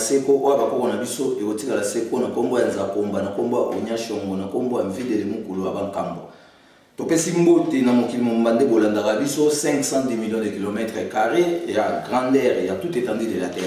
seko oba ko na biso ekotikala seko na kombo ya nzapomba na kombo onyashongo na kombo amvidele mukulu abankambo topesi mbote na mokili mbande bolandaka biso 510 millions de kilomètres carrés et à grandeur et à toute étendue de la terre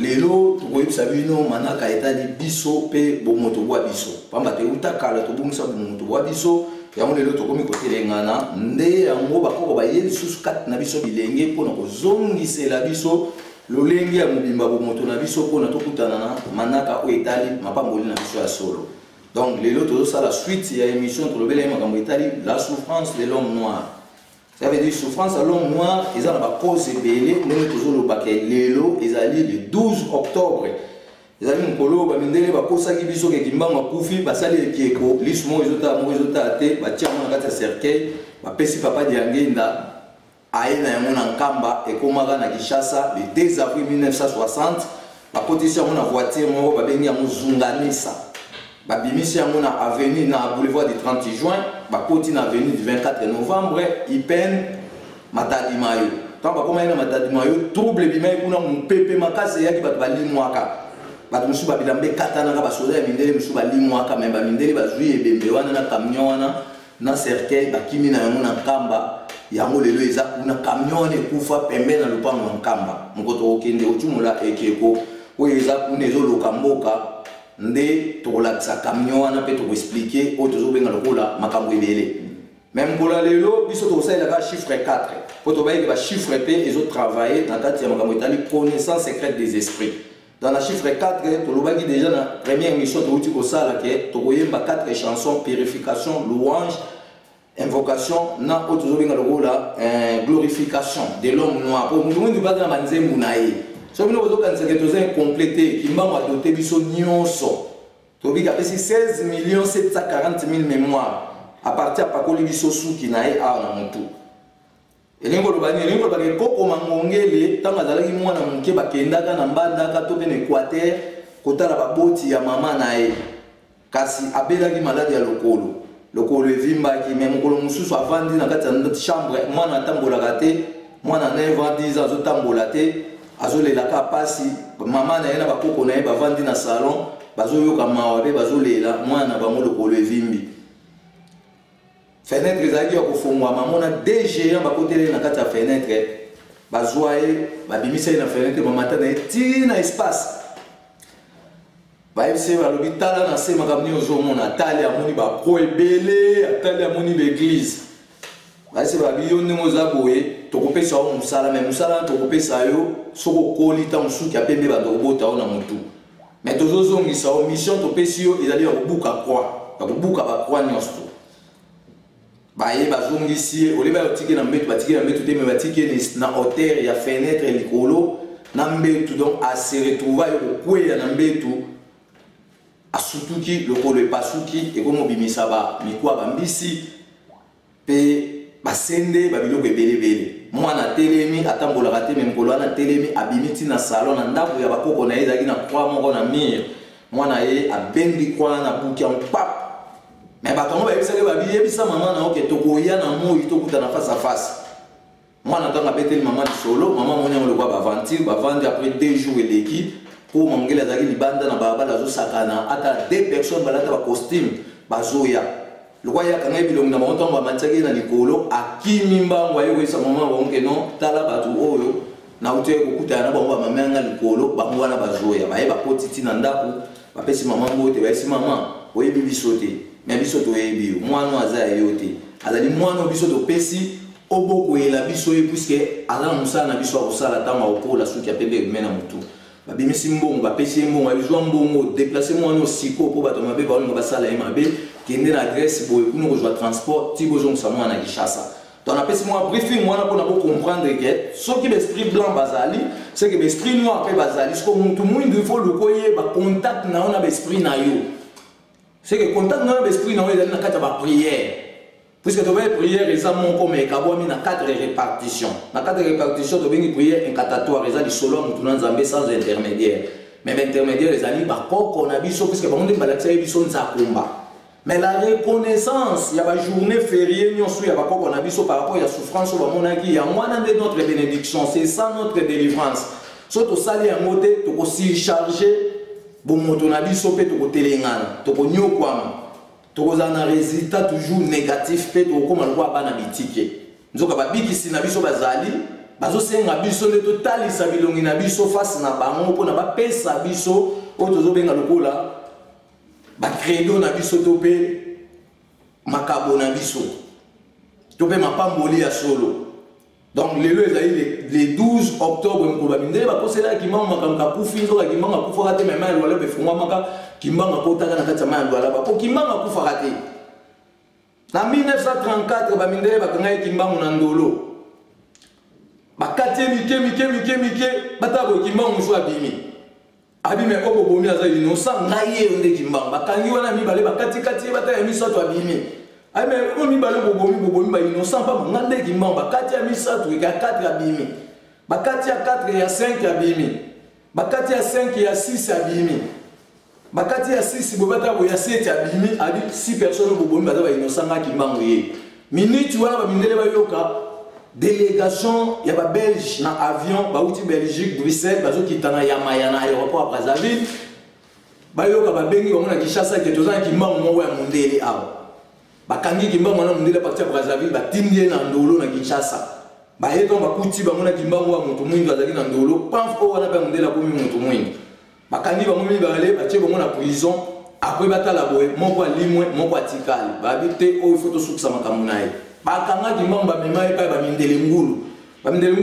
lelo tukoyipsa bino manaka etadi biso pe bomoto bwa biso pamba te utakala tobungisa bomoto bwa biso yango lelo tokomi kotelengana nde yango bakoko bayeli susu kat na biso bilenge pona kozongisela biso lolengi ya mobimba bomoto na biso pona tokutana na manaka o etali mapamboli na biso ya solo. Donc lelo tozosala suite ya émission tolobela makambo etali la souffrance de l'homme noir. Ça veut dire souffrance à l'homme noir, ils ont la cause belé, même toujours le paquet. Lelo, ils allaient le 12 octobre. Ils allaient en colo, ils ont la cause qui biso qui m'a coufi, ils allaient les piéco, ils sont ils ont athées, ils tiennent en gâte à cercueil, ils pèsent papa d'Yangenda, Aïna Yamon en Kamba, et Komaran à Kishasa, le 2 avril 1960, la protection de la voiture, ils ont béni à Mouzunganessa. Babimisi yango na avenue na boulevard du 30 juin, bakoti na avenue du 24 novembre, Ipen Matadi Mayo. Tant bakoma na Matadi Mayo, trouble bimai kuna mpepe makase yaki bat bali mwaka. Bat musu babilambe katana ka basoda mindele musu bali mwaka memba mindele bazui ebembe wana na camion wana na cercueil bakimi na yango na kamba. Yango lelo eza kuna camion ekufa pembe na lupango na kamba. Mukoto okende otumula ekeko, oyo eza kuna ezo lokamboka. Ndé tola sa camion na peut expliquer autre zo benga lokola makambo ebele même kola lelo biso to sala ka chiffre 4 poto baye ba chiffre p ezo travailler dans kati ya makambo etali connaissance secrète des esprits dans la chiffre 4 to lobaki déjà na première mission to uti ko sala ke to koyemba 4 chansons purification louange invocation na autre zo benga lokola glorification de l'homme noir pour mundu bada na nzembu na ye. Si vous avez un complété qui m'a doté de 16 740 000 mémoires à partir de Pakoli Bissosou qui n'a pas été en tout. Et les gens qui ont été en train de se faire, ils ont été en train de se faire, ils ont été en train de se faire, ils ont été en lokolo evimbaki mais mokolo mususu avandi na kati ya chambre mwana atambolaka te mwana na 10 ans azotambola te. Azole la kapasi maman na yena bakoko na yeba vandi na salon bazoyoka mawabe bazolela mwana bamolo ko levimbi fenêtre ezaki akufungwa mamona DG bakotele na kati ya fenêtre bazwaye babimisa na fenêtre mamata na etina espace baise balobi tala na sema kamni ozomona tali amoni ba pro ebele atali amoni l'église baise babiyoni mozaboe tokopé ça on musala mais musala tokopé ça yo soko kolita musuki apembe ba robota ona mutu mais tozozongi ça mission topé sio ezali ba kubuka ba kwa nyosto ba ye bazongi sie oleba otike na mbetu batike na mbetu te me batike na hauteur ya fenêtre likolo na mbetu donc a se retrouver okweya na mbetu asutuki lokolo epasuki ekomo bimisa ba mikwa bambisi pe basende babiloko ebele bele mwana telemi atambolaka te me mkolo wana telemi abimiti na salon na ndako ya bakoko na ye ezalaki na kwa moko na mire mwana ye abendi kwa na buki ya mpapa me bato ngo bayebisaki babiyebisa mama na oke tokoya na moi tokutana face à face mwana ntango abeteli mama lisolo mama moni yango lokwa bavandi après 2 jours eleki mpo mamongeli azalaki libanda na balabala azosakana ata 2 personnes balata bacostume bazoya lokwa ya kanga bilongo na montango amataki na likolo akimi mbango ayo kwisa mama wonke no tala batu oyo na utie kokuta na bango ba mamenga likolo bango na bazoya baye ba potiti na ndaku bapesi mama mbote baye mama oyebi bisote me bisote oyebi mwana azaya yote azali mwana bisote opesi oboko ela bisoye puisque ala musala na biso akosala tanga okola suki apende mena mutu babimisi mbongo bapesi mbongo abizwa mbongo déplacer mwana osiko po bato mabe baongo basala emabe kende na Grèce boye kuno ko joa transport ti bozong samwa na Kishasa. Donc apesi moi briefing mwana pona ko comprendre que ce qui l'esprit blanc bazali, c'est que l'esprit noir pe bazali, ce que mutu mwindu faut le koye ba contact na ona l'esprit na yo. C'est que contact na l'esprit na yo ezali na kata ba prière. Puisque to ba prière ezamon comme ekabwami na 4 répartitions. Na 4 répartitions to bengi prière incatatoire ezali solo mutu na Nzambe sans intermédiaire. Mais intermédiaire ezali ba koko na biso puisque ba monde balakisa biso nzakumba. Mais la reconnaissance, il y a une journée fériée, il y a par rapport à la souffrance, il y a un mois de notre bénédiction, c'est ça notre délivrance. soit au salaire monté, tu aussi chargé, bon motonabi sopé, tu côté l'engana, tu connais quoi, tu as un résultat toujours négatif, tu comme on voit pas dans les tickets. Nous avons dit que si nous avons bazali, bazo senga biso le total isabilongi na biso face na bango pona ba pesa biso o tozo benga lokola ba credo na biso topé makabo na biso topé mapamboli ya solo. Donc lelo ezali le 12 octobre mkobamindele ba posela ki mama makamka kufi ndoka ki mama kufa kate mema lwala pe fungwa maka ki mama kotaka na kata mama lwala ba ko ki mama kufa kate na 1934 ba mindele ba kangai ki mama na ndolo bakati mike batabo kimbangu so abimi ko bobomi aza innocent na ye onde kimbangu bakangi wana mibale bakati bataya misato abimi ayme ko mibale bobomi ba innocent pa ngande kimbangu bakati ya misato ya 4 abimi bakati ya 4 ya 5 abimi bakati ya 5 ya 6 abimi bakati ya 6 bobatabo ya 7 abimi abi 6 personnes bobomi ba innocent na kimbangu ye minute wana ba mindele ba yoka délégation, il y a des Belges dans l'avion, Belgique, Bruxelles, qui sont dans l'aéroport à Brazzaville. Il y a des gens qui chassent, qui sont qui mangent, qui mangent, qui mangent, qui mangent, qui mangent, qui mangent, qui chassent. Qui mangent, qui mangent, qui mangent, qui mangent, qui mangent, qui mangent, qui après bakanga kimamba mema epa ba mindele ngulu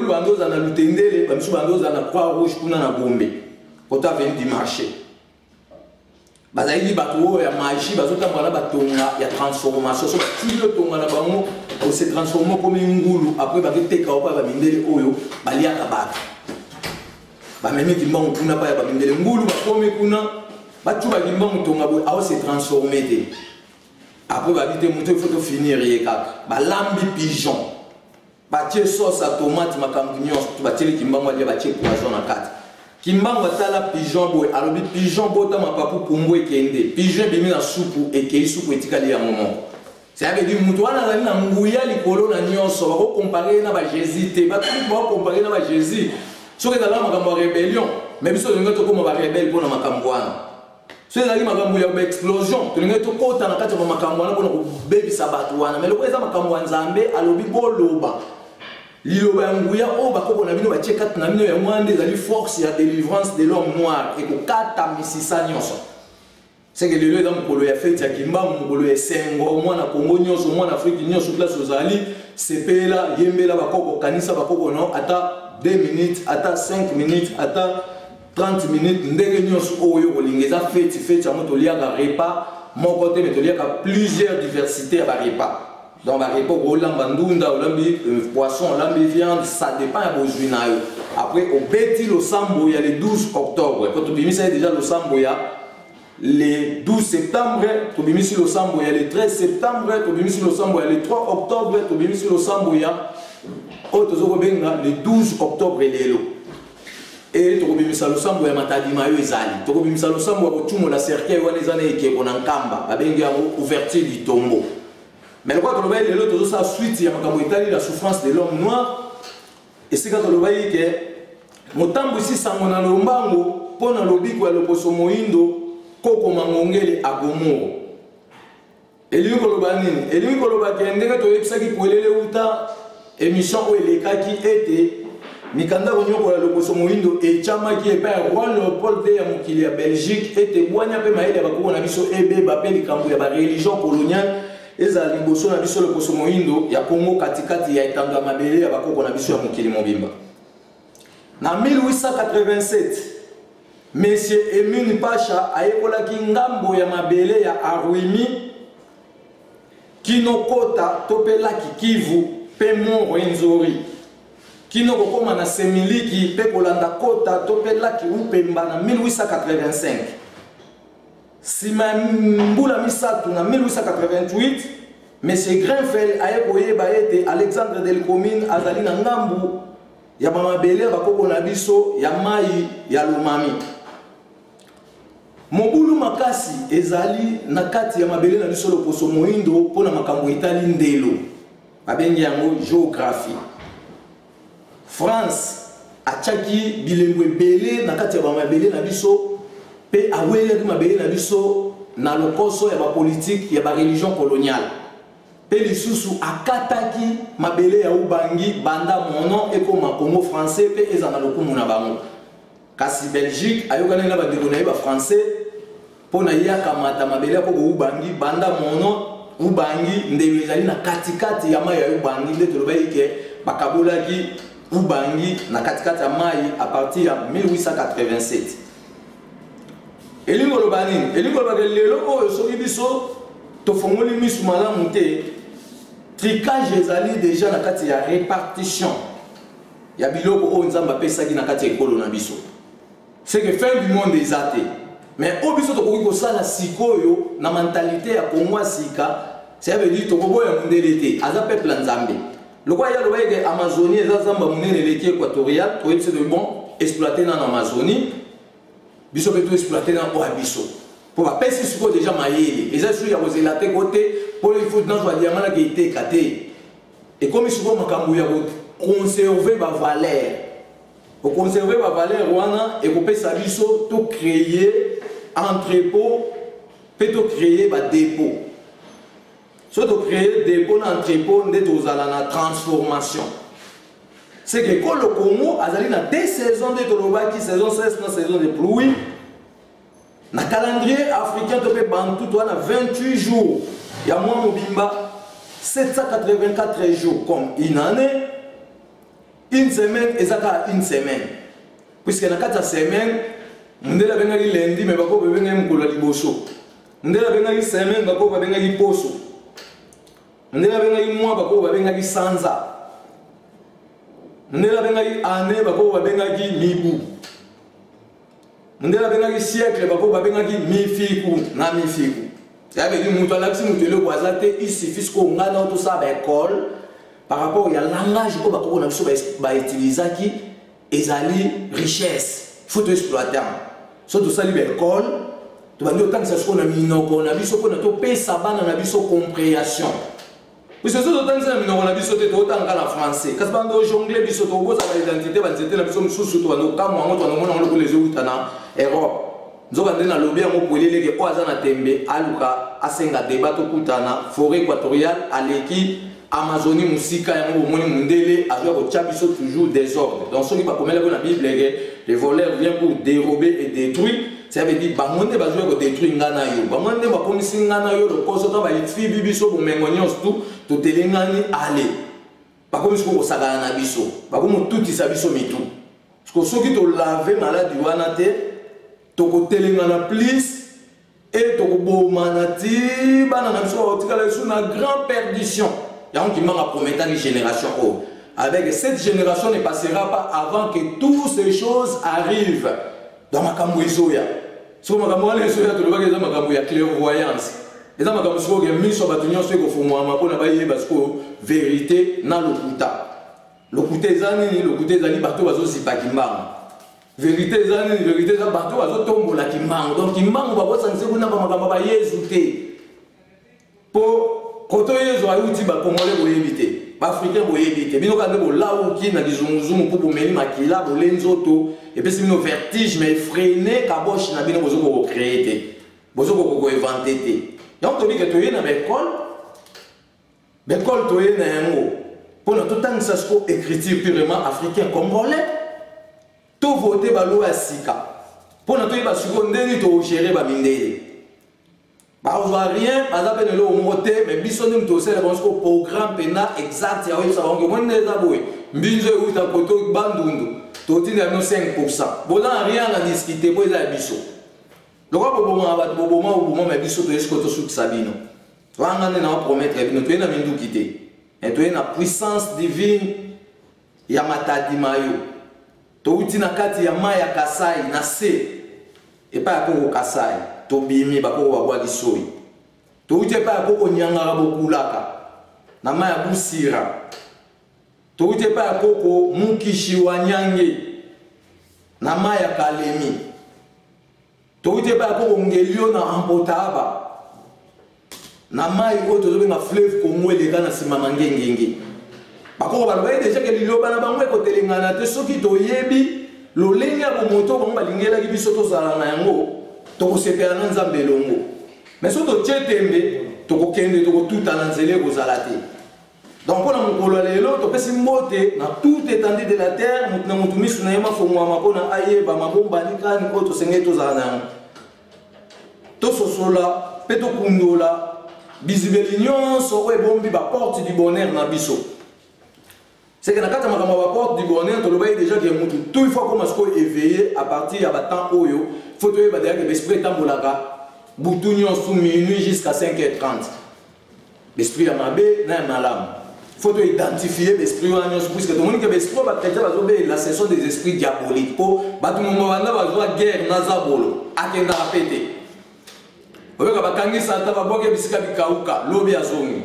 bandoza na lutendele bamisu bandoza na croix rouge kuna na bombe kota vient du marché bazaidi bato ya magie bazota bana batonga ya transformation so tilo tonga na bango o se transformer comme ngulu après bakiteka opa ba mindele oyo baliaka baka ba meme kimbangu kuna pa ya ba mindele ngulu bakome kuna batuba kimbangu tonga bo a se transformer te. Après, il faut finir. Il lambi pigeon. Il sauce à tomate, Kimbango tala pigeon boy. Alors, pigeon boy, pigeon bimi na soupe et kei soupe etikali à moment. C'est-à-dire que mutu wana na nguya likolo na nyonso ba comparer na ba Jésus, te ba comparer na ba Jésus. Soki tala makambo rébellion, mais biso ngeto ko ma rebelle pona makambo wana. C'est la explosion. Tu n'as pas autant de temps pour baby sabatouana. Mais le président Makamouan Zambe a lobby Boloba. L'Iloba Ngouya, Obako, on a vu le check-up, on a vu le moins des forces et la délivrance de l'homme noir. Et que 4 à 6 ans. C'est que le président Polo a fait Yakimba, Molo et Sengo, moi, la Congo, moi, l'Afrique, nous, sous la Sozali, Sepela, Yembela, Bakoko, Kanisa, Bakoko, non, attends 2 minutes, attends 5 minutes, attends. 30 minutes, nous avons fait un repas, mon côté, mais plusieurs diversités à repas. Donc, on a poisson, viande, ça dépend de vos. Après, au Béti, le Samboya, le 12 octobre, quand tu bimis déjà le Samboya, le 12 septembre, tu bimis le Samboya, le 13 septembre, tu bimis le Samboya, le 3 octobre, tu bimis le Samboya, le 12 octobre, le et tu as le sang pour matadi mayo ezali tu as le sang pour tout la cercueil ou les années qui on encamba ba benga ouverture du tombeau mais le quoi que le bail de l'autre ça suite ya makambo itali la souffrance de l'homme noir et c'est quand le bail que motambo ici sango na lombango pona lobi ko le poso moindo koko mangongele agomo eliyo ko lo banini eliyo ko lo bakende ka to epsa ki polele uta émission ko eleka ki était Mikanda Onyoko la lokoso moindo et chama qui est pas roi Léopold de Mokili à Belgique et témoigne pe maïda bakoko na biso ebe ba pe likambo ya ba religion coloniale ezali boso na biso lokoso moindo ya Congo katikati ya etanga mabele ya bakoko na biso ya Mokili mobimba. Na 1887 Monsieur Emine Pacha ayekola kingambo ya mabele ya Arwimi Kinokota topela Kikivu pe Mont Rwenzori qui nous recommande à Semili qui peut Kolanda Kota, Topela qui ou Pemba en 1885. Si Mboula Misatou en 1888, M. Grenfell a époyé Baete Alexandre Delcomine à Zalina Ngambu, Yabama Bele, Bakoko Nabiso, Yamai, Yalumami. Mobulu Makasi ezali Nakati Yamabele Nabiso le Poso Moindo pour la Makambo Italie Ndelo. Abengiango géographie. France, achaki bilemwe belé na kati ya ba mabelé na biso pe awele ma belé na biso na lokoso ya ba politique ya ba religion coloniale pe lisusu akataki mabelé ya ubangi banda mono ekoma Congo français pe ezana lokumu na bango kasi Belgique ayokana na ba degonaye ba français pona yaka mata mabelé ko ubangi banda mono ubangi ndewezali na katikati ya mai ya ubangi nde tolobaike bakabolaki ubangi na katikati ya mai a partir ya 1887 elingo lobanin elingo bagelelo oyo soki biso tofongoli misu malamu te tricage ezali deja na kati ya répartition ya biloko oyo nzamba pesaki na kati ya ekolo na biso c'est que fin du monde eza te. Mais au biso to ko sala sikoyo na mentalité ya Kongwa sika ça veut dire to ko ya mundelete aza peuple nzambe lokwa ya loba ke Amazonie za zamba munene leki équatorial to etse de bon exploiter na Amazonie biso beto exploiter na o abiso pour ba pesi sikoyo déjà mayele eza sou ya rozelate côté pour il faut dans diamant na ki te kate et comme sikoyo makambu ya conserver ba valeur pour conserver ma valeur wana et pour pesa biso to créer entrepôt peut créer ba dépôt soit de créer dépôt entrepôt nde tozala na transformation c'est que quand le Congo azali na deux saisons de toloba qui saison 16 na saison de pluie na calendrier africain to pe bantu to na 28 jours ya mois mobimba 784 jours comme une année une semaine ezaka une semaine puisque na kata semaine mundela benga ki lundi mais bako benga mkola liboso mundela benga ki semaine bako benga ki poso mundela benga ki mois bako benga ki sanza mundela benga ki année bako benga ki mibu mundela benga ki siècle bako benga ki mifiku na mifiku ça veut dire mutu alaksi mutu le kwazate il suffit ko ngana to sa ba école par rapport au langage qu'on a utilisé qui est une richesse, il faut exploiter. Surtout ça, l'école, tu vas dire autant que ça soit qu'on a vu ce qu'on a topé, ça va dans la vie sur compréhension. Parce que autant que ça qu'on a vu ce qu'on a en français, quand on a jonglé, on a proposé l'identité, on a dit que sous toi, nous avons un les yeux en Europe. Nous avons dans le lobby, on a pris les trois ans à Tembe, à Luka, à Senga, débat au Koutana, forêt équatoriale, à l'équipe. Amazonie musika yango moni mundele ajoa ko chabiso toujours désordre. Donc ce qui pas comme la Bible les voleurs viennent pour dérober et détruire. Ça veut dire ba monde ba joa ko détruire ngana yo. Ba monde ba komisi ngana yo le koso ta ba itfi bibiso bo mengonyoso tout telengani aller. Ba komisi ko sagana na biso. Ba komo tout isa biso mitu. Parce que ce qui to laver malade wana te to ko telengana plus et to ko bo manati bana na biso otikala sou na grande perdition. Il y a un qui manque à promettre une génération. Avec cette génération ne passera pas avant que toutes ces choses arrivent dans ma camouisoya. Si ma camouisoya, tu vois que ma camouisoya clairvoyance. Et dans ma camouisoya, mis sur bâtiment, c'est qu'on faut moi, ma bonne abaye, parce que vérité n'a le couta. Le couté zani, le couté zani, partout, à aussi pas qui marre. Vérité zani, vérité zani, partout, à ce tombeau là qui manque. Donc, il manque, on va voir ça, c'est qu'on n'a pas ma camouisoya, zouté. Pour. Quand on est au Haïti, on peut éviter. Les Africains peuvent éviter. Ils ont là où ils ont pour mener maquilla, pour les autos. Et puis c'est un vertige, mais freiné, caboche, n'a bien besoin de créer, besoin de inventer. Donc on dit que tu es dans l'école, tu es dans un mot. Pendant tout le temps, ça se trouve écriture purement africain congolais. Tout voter par l'eau à Sika. Pendant tout le temps, tu gérer par Mindé. Bah, on voit rien, on a peine le monter, mais bisonne tout c'est le programme pénal exact, il y a eu ça, on va dire Mbinzo ou ta koto bandundu, toti na 5%. Bon là rien à discuter pour la biso. Le roi au moment mais biso de escoto sous Sabino. Tu vas ngane na promettre Sabino, tu es na mindu kité. Et tu es na puissance divine ya matadi mayo. Toti na kati ya maya kasai na se. Et pas ko kasai. Tobimi bako wawa disoi. Touti pa ko onyangara bokulaka. Na maya busira. Touti pa ko mukishi wanyange. Na maya kalemi. Touti pa ko ngelio na ampotaba. Na maya ko to benga fleuve ko mwele kana simama ngengenge. Par contre, on va déjà que les gens c'est que dans le cas de la porte du bonheur, déjà que tout il faut qu'on soit éveillé à partir de temps où il faut que l'esprit est en Bolaga, boutons sous minuit jusqu'à 5h30. L'esprit est mabé, n'a pas l'âme. Il faut identifier l'esprit en nous, puisque tout le monde qui est l'esprit va traiter la session des esprits diaboliques. Pour tout le monde va jouer la guerre dans Zabolo, à qui n'a pas pété. Vous voyez, quand il s'entend, il va boire des lobby à zone.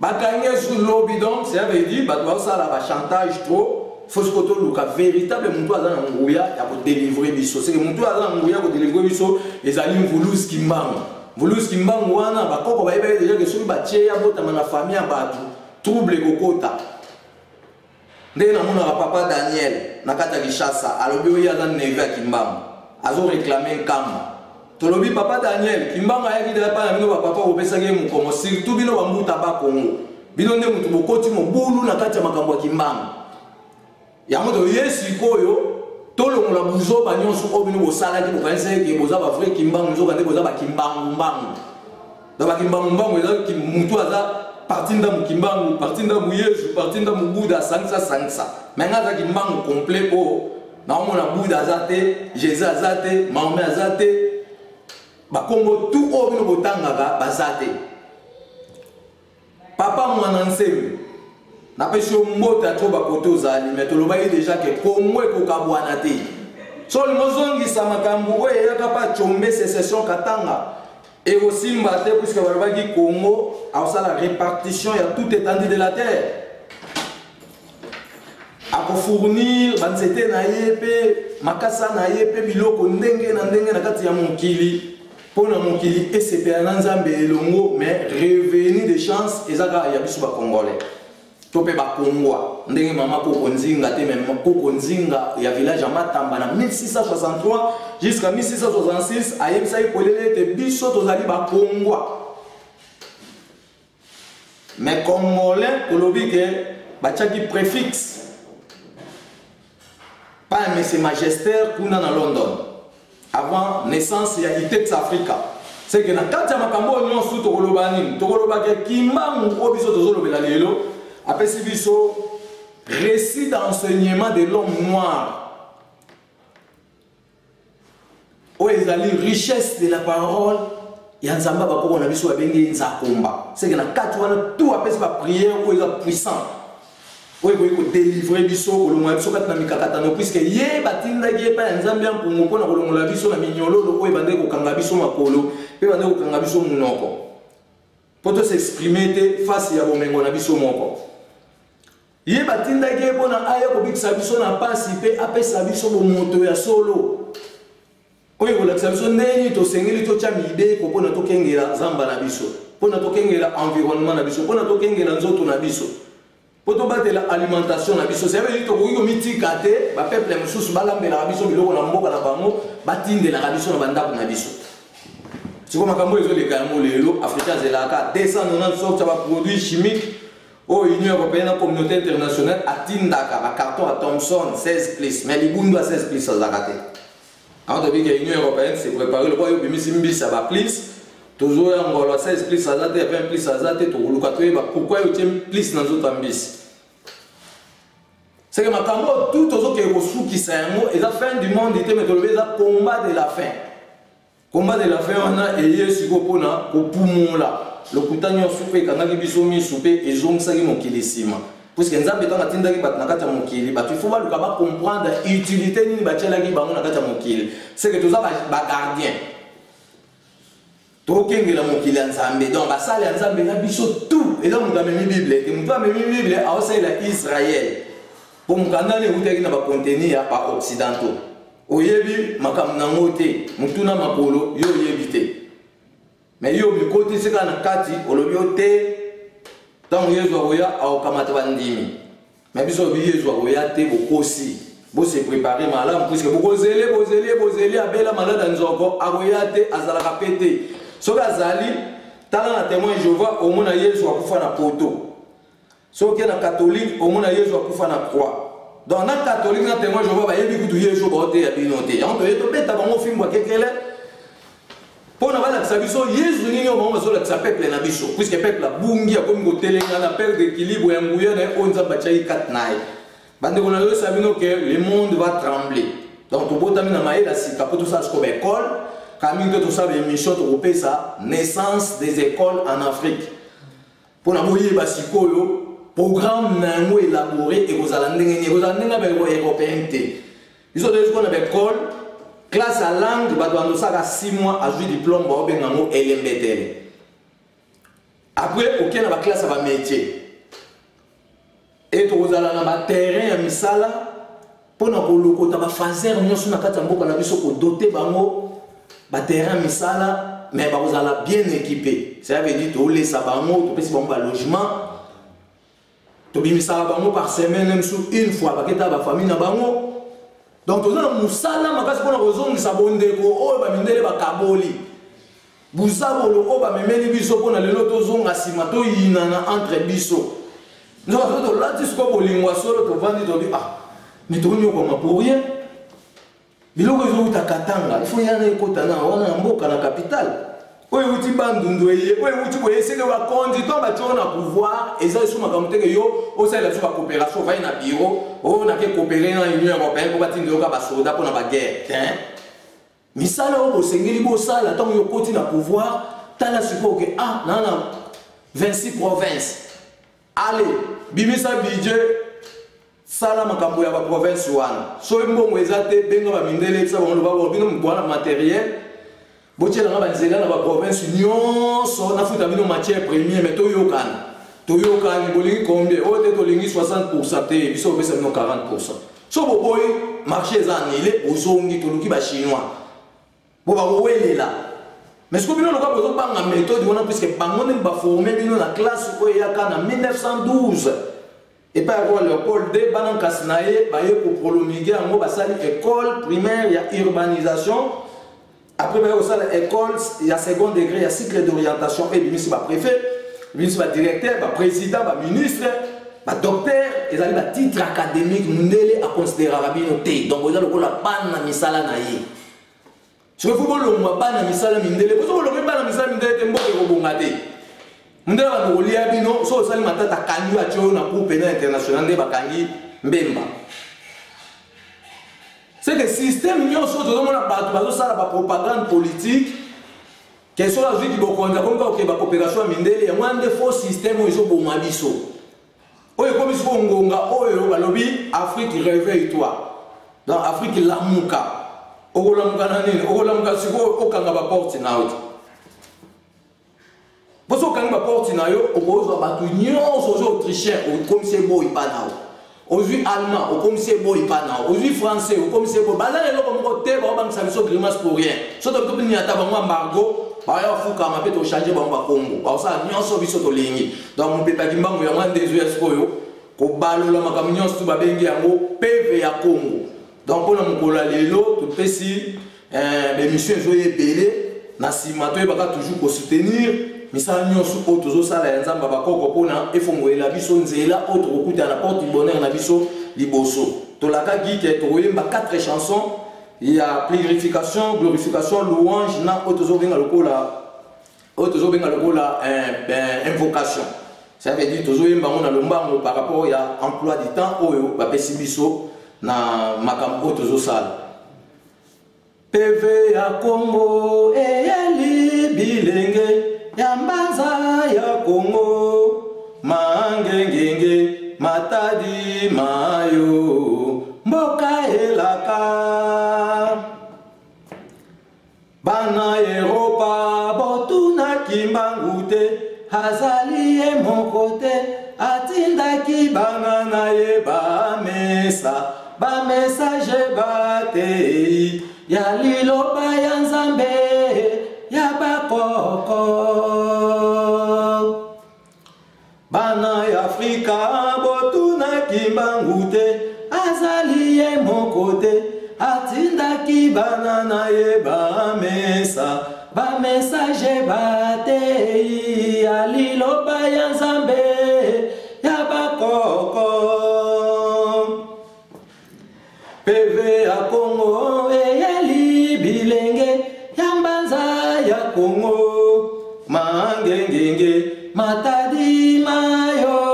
Batangé sous lobby donc, c'est à dire batwa ça la chantage trop, fausse photo luka véritable mutu azana nguya ya ko délivrer biso, c'est que mutu azana nguya ko délivrer biso ezali mvulus kimbango. Mvulus kimbango wana bakoko bayiba déjà que sou batie ya botama na famille ya batu, trouble kokota. Ndé na mona papa Daniel na kata kishasa alobi oya azana neva kimbango. Azo réclamer kamba. Tolobi papa Daniel, Kimbanga a dit papa au Bessagé Moukomo, surtout Bino Bambouta Bakongo. Bino Moutobokoti Mouboulou Nakatia Makambo Kimbanga. Yamoto Yesikoyo, Tolong la Bouzo Bagnon Soubino Saladi pour penser que vous avez fait Kimbang, vous avez Kimbang Mbang. Dans la Kimbang Mbang, vous avez Moutouaza, partie d'un Kimbang, partie d'un Mouyesh, partie d'un Moubouda, Sansa Sansa. Maintenant, la Kimbang complet pour Namona Bouda Zate, Jésus Zate, Mamé Zate. Bakongo tout obino botanga bazate. Papa mwana nsemi. Na pesho mbota to bakoto zali metolobaye déjà que komwe kokabwana te. Soli mozongi sa makambu we yakapa chombe secession katanga. Et aussi mbate puisque balobaki Congo a ça la répartition ya toute étendue de la terre. A fournir banzete na yepe, makasa na yepe biloko ndenge na kati ya mokili. Pour nous qui est mais revenir de chance et ça il y a plus de Congolais. Topé par Congo, ndenge maman Kokonzinga te même Kokonzinga il y a village à Matamba na 1663 jusqu'à 1666 a eu ça il collait les biso tozali ba Congo. Mais Congolais kolobi ke bachaki préfixe pas monsieur magistère kuna na London. Avant naissance il y a Itex Africa c'est que na katia makambo nyon sou to kolobani to kolobake kimbangu obiso to zolobela lelo apesi biso récit d'enseignement de l'homme noir o ezali richesse de la parole ya nzamba bakoko na biso abenge nzakomba c'est que na katia wana tout apesi ba prière o eza puissant. Oui, délivrer biso kolonga biso katana mikakata no puisque ye batinda ye pa nzambi an kongo na kolonga biso na minyololo oyo bande ko kanga biso makolo pe bande ko kanga biso munoko poto s'exprimer te face ya bomengo na biso moko ye batinda ye bona ayo ko bikisa biso na pasi pe apesa biso bomoto ya solo oyo la biso neni to sengeli to cha mibe ko bona to kengela zamba na biso bona to kengela environnement na biso bona to kengela nzoto na biso. Pour battre l'alimentation, ça veut dire que vous avez dit que le peuple est sous balambe la biso, il a un mot à la bango, batine de la rabiso, la banda pour la biso. Si vous avez dit que les lots africains et la carte, 290 sortes de produits chimiques aux Union européenne, communauté internationale, à Tindaka, à carton à Thomson, 16 plus, mais les Bundu à 16 plus à Zakate. Avant de dire que l'Union européenne s'est préparée, le roi Yobimi Simbi, ça va plus. Toujours en 16 plus à Zate, 20 plus à Zate, pourquoi il y a plus dans les autres. C'est que maintenant, tout ce qui est mot et la fin du monde était métolobé, le combat de la faim. Le combat de la faim, on a eu ce qu'on a au poumon là. Le coutanier soupé, quand on a eu le soupé, et j'en sais mon kilissime. Puisque nous avons besoin d'atteindre mon kili, il faut comprendre l'utilité de mon kili. C'est que tout ça va gardien. Tout le monde qui est ensemble, donc la salle est ensemble, il a tout. Et là, on a mis la Bible. Et on a mis la Bible à Israël. Pour nous, on a mis la contenir par Occidentaux. On a mis la contenir par Occidentaux. Mais on a mis la contenir par Occidentaux. On a mis la contenir par Occidentaux. Mais si vous avez vous vous se préparez malade, puisque vous vous zélez, abela malade nzoko, aroyate, azala pété. Sauf azali, talent témoin Jéhovah, au monde aïe soit koufa na poto. Sauf qu'il y a un catholique, au monde aïe soit koufa na croix. Donc, un catholique, un témoin Jéhovah, il y a eu tout yéjo côté à binonté. On doit être bête avant mon film, quoi qu'elle est. Pour nous, la peuple est nabiso, puisque le peuple a bungi à comme côté les gars, la perte d'équilibre et un bouillon et on s'abattait quatre nailles. Le monde va trembler. Donc, tout le monde a dit que tout ça, c'est l'école. Camille, tout ça, les missions, tout ça, naissance des écoles en Afrique. Pour nous, il y a un programme élaboré et vous allez avoir européenneté. Ils ont déjà une école, classe à langue, nous avons 6 mois à jouer diplôme, nous avons LMBTL. Après, aucun n'a pas classe à métier. Et tu as un terrain à Misala pour nous faire un terrain à Misala, mais vous allez bien équipé. Ça veut dire que tu laisses un logement, tu as un par semaine, même une fois, tu as une famille. Donc tu as un Misala, tu as un bon déco, tu as un kaboli. Vous avez un biso pour le loto, tu as un entre biso. Nous avons dit que nous ah, mais nous avons pour rien. Il faut y aller à la capitale. Oui, oui, pouvoir, et ça, la coopération, va y bureau, on a coopéré dans l'Union européenne pour bâtir une guerre. Mais ça, là, tant que tu as pouvoir, tu as que ah, non, non, 26 provinces. Allez, bimisa budget, salam makambo ya ba province wana. So mbongo ezate benga ba mindele tsa ba loba ba bino mbwana matériel. Botie na ba nzela na ba province nyonso na futa bino matière première mais to yokana bolingi combien ote to lingi 60% te biso pesa bino 40%. So bo boy marché za nile ozongi to luki ba chinois. Bo ba welela. Mais ce que nous avons besoin de méthode, puisque nous avons formé la classe en 1912. Et par rapport à l'école de Banankasnaé, pour prolonger l'école primaire, il y a urbanisation. Après, l'école, il y a second degré, il y a cycle d'orientation. Et le ministre, le préfet, le ministre, le directeur, le président, le ministre, le docteur, ils ont des titres académiques, nous les considérons à binauté. Donc, vous avez le pan na misala na ye. Je veux que le monde soit mis à la mine. Le monde soit mis à la mine. Le monde soit mis à la mine. Le monde soit mis à la mine. C'est que le système de propagande politique, qui sont la vie qui ont la coopération à Mindele, il y a un faux système où ils sont mis à la mine. Comme ils sont mis à la mine, Afrique réveille-toi. Dans Afrique, il y a un mouka. Donc, pour nous, tout si les missions sont belés, toujours pour soutenir, mais ça nous sommes toujours ça les gens pour et font la biso nzela autre coup de la porte du bonheur la biso liboso. Tout la qui est trouvé par 4 chansons, il y a purification, glorification, louange, na autozo benga lokola invocation. Ça veut dire toujours on a le mbango par rapport à emploi du temps oyo ba pesi biso na makambo tozo sala PV ya Congo eyali bilenge ya mbanza ya Congo mangengenge matadi mayo mboka elaka bana Europa botuna kimbangute hazali emokote atindaki bana na yeba mesa ba message bate ya liloba ya nzambe ya bakoko bana ya Afrika botuna Kimbangute, azali ye mokote, atinda ki banana ye ba mesa je bate, alilo ba yanzambe, yabakoko. Peve ya Kongo, eyeli bilenge, yambanza ya Kongo, mangengenge, matadi mayo.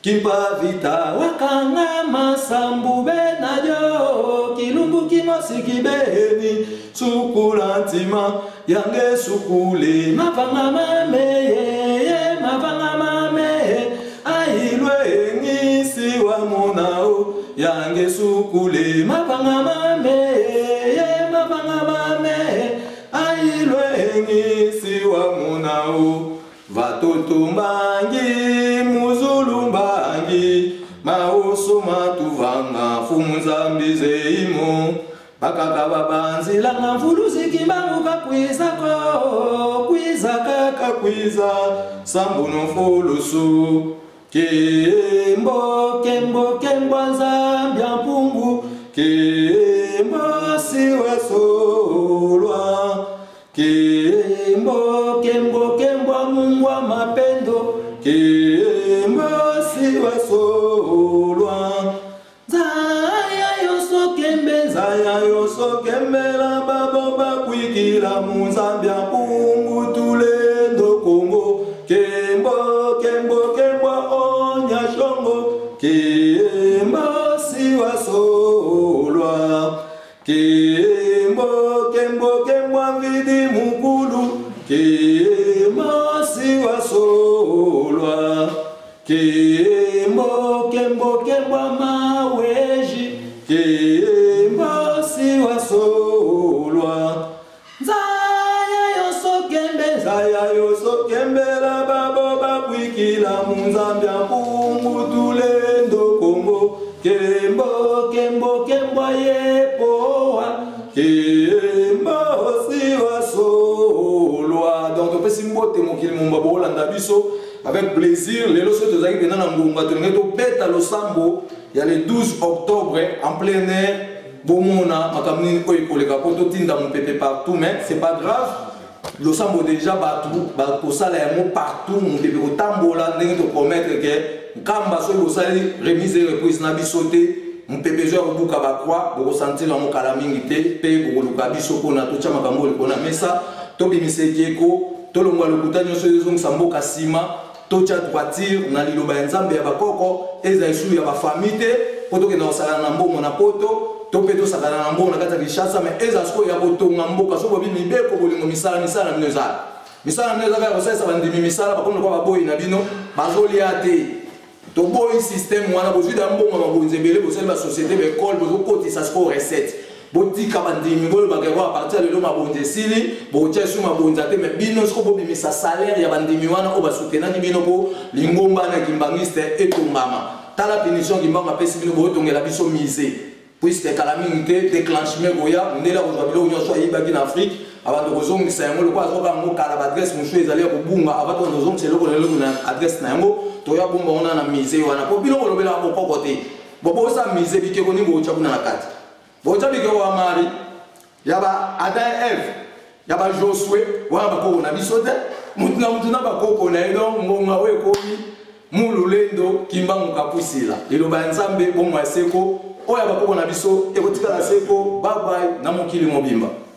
Kimpa vita wakanga masambu benayo kilungu kimosiki beni sukulantima yange sukule mavanga mameye ailwengi siwa monao yange sukule mavanga mameye ailwengi siwa monao. Vatotumbangi muzulumbangi mausuma tuvanga fumuzambizeimo bakaka babanzilanga mvuluzi. Kimbangu kakwizako kwiza sambuno fulusu kembo nzambia mpungu kembo siwasolwa kembo mungwa mapendo kembo siwasolwa nzaya yoso kembela babo bakwikila munzambia pungu tulendo Kongo kembo onya shongo kembo siwasolwa kembo vidi mukulu kembo siwasolwa kembo maweji kembo siwasolwa nzaya yoso kembe la babo bakwikila munzambia mpungu tulendo Kongo kembo yepoa kembo siwasolwa. Donc on peut s'imboter mokili mumba bolanda biso avec plaisir lelo soto zaki benana ngumba to ngeto beta losambo ya le 12 octobre en plein air. Bon, on a un peu de partout, mais c'est pas grave. Le sang est déjà partout, pour ça, les mots partout, on peut te promettre que quand on a remise et reprise, on a sauté. Mon pépé joueur au Bukabakwa, pour ressentir la mocalamité, payer pour le Kabiso, pour la Toucha Makambo, le Konamessa, Tobimise Kieko, Tolongwa le Koutanion, Sezong Sambo Kassima, Toucha Touatir, Nalilo Benzambe, Yabakoko, Ezaïsou, Yabafamite, Poto Kenan Salanambo, Monapoto, Topeto Salanambo, Nakata Richasa, mais Ezasko Yaboto, Nambo, Kasobo, Bibé, pour le Missal, Missal, Missal. Missal, Missal, Missal, Missal, Missal, par contre, Babo, Inabino, Bazoliate. Donc, le système, on a besoin d'un bon moment, besoin de la société, de l'école, besoin de ça se recette. Boutique à partir de l'homme à bon décili, boutique sur ma bonne date, mais bien sûr, pour mes salaires, il y a un demi-mois, on va soutenir Nibinobo, l'ingomba, l'ingombaniste et ton maman. T'as la pénition qui m'a appelé si vous voulez, on est la mission misée. Puisque calamité, déclenchement, on est là aujourd'hui, on est là en Afrique, avant de raison, c'est un mot, le quoi, l'adresse, mon chou, ils allaient au boum, avant de raison, c'est le adresse, n'a un mot. Toya bomba ona na misé wana ko bino ko lobela ko kokote bobo sa misé bike ko nimbo chabuna na kati bocha bike wa mari yaba ada Eve yaba Josué wa bako na bisote mutuna bako na elo ngonga we ko mi mululendo kimbangu kapusila elo ba nzambe bomwa seko oya bako na biso ekotika na seko bye bye na mokili mobimba.